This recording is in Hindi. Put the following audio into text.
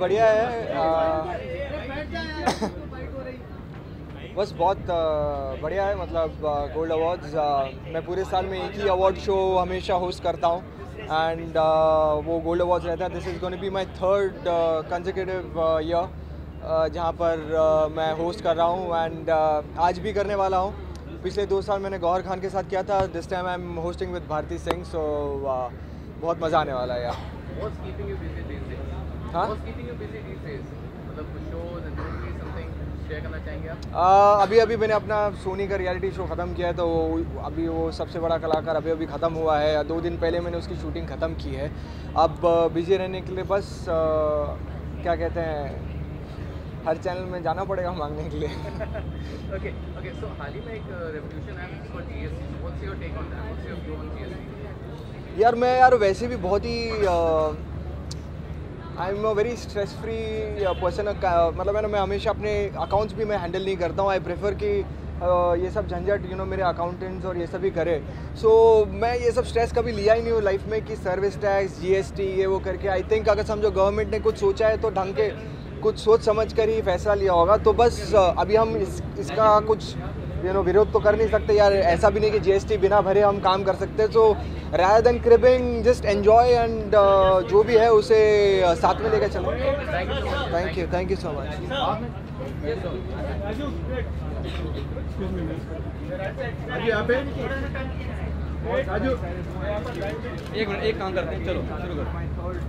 बढ़िया है। बस बहुत बढ़िया है, मतलब गोल्ड अवार्ड्स। मैं पूरे साल में एक ही अवार्ड शो हमेशा होस्ट करता हूँ एंड वो गोल्ड अवार्ड्स रहता है। This is going to be my third consecutive year जहाँ पर मैं होस्ट कर रहा हूँ एंड आज भी करने वाला हूँ। पिछले 2 साल मैंने गौहर खान के साथ किया था, this time I am hosting with Bharti Singh, so बहुत मज़ा आने वाला है यार। What's keeping you busy these days? हाँ? What's keeping you busy these days? मतलब कुछ shows and movies something share करना चाहेंगे आप? अभी मैंने अपना सोनी का रियलिटी शो ख़त्म किया है, तो अभी वो सबसे बड़ा कलाकार अभी ख़त्म हुआ है। 2 दिन पहले मैंने उसकी शूटिंग ख़त्म की है। अब बिजी रहने के लिए बस क्या कहते हैं, हर चैनल में जाना पड़ेगा मांगने के लिए। ओके ओके, सो हाल ही में एक रेवोल्यूशन आया for GST, so what's your take on that, what's your view on GST? यार मैं वैसे भी बहुत ही I am a very stress free person. मतलब मैं हमेशा अपने अकाउंट्स भी मैं हैंडल नहीं करता हूँ। आई प्रेफर कि ये सब झंझट मेरे अकाउंटेंट्स और ये सब ही करे। सो मैं ये सब स्ट्रेस कभी लिया ही नहीं हूँ लाइफ में कि सर्विस टैक्स जीएसटी ये वो करके। आई थिंक अगर समझो गवर्नमेंट ने कुछ सोचा है तो ढंग के कुछ सोच समझ कर ही फैसला लिया होगा। तो बस अभी हम इसका कुछ विरोध तो कर नहीं सकते यार। ऐसा भी नहीं कि जीएसटी बिना भरे हम काम कर सकते। तो rather than cribbing, just enjoy and जो भी है उसे साथ में लेकर चलो। Thank you so much. एक काम करते हैं, चलो शुरू करो।